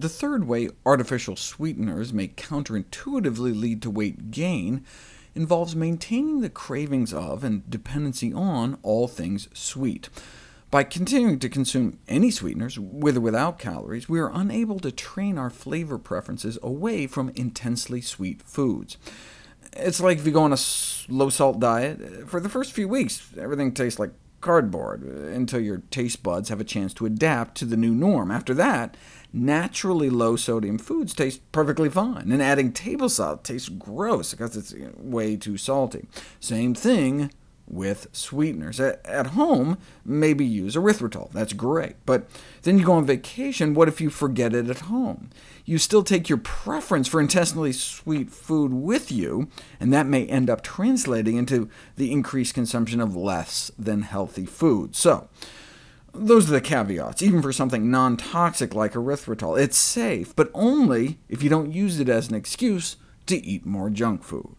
The third way artificial sweeteners may counterintuitively lead to weight gain involves maintaining the cravings of and dependency on all things sweet. By continuing to consume any sweeteners, with or without calories, we are unable to train our flavor preferences away from intensely sweet foods. It's like if you go on a low-salt diet. For the first few weeks, everything tastes like cardboard, until your taste buds have a chance to adapt to the new norm. After that, naturally low-sodium foods taste perfectly fine, and adding table salt tastes gross because it's way too salty. Same thing with sweeteners. At home, maybe use erythritol. That's great. But then you go on vacation, what if you forget it at home? You still take your preference for intensely sweet food with you, and that may end up translating into the increased consumption of less than healthy food. So those are the caveats, even for something non-toxic like erythritol. It's safe, but only if you don't use it as an excuse to eat more junk food.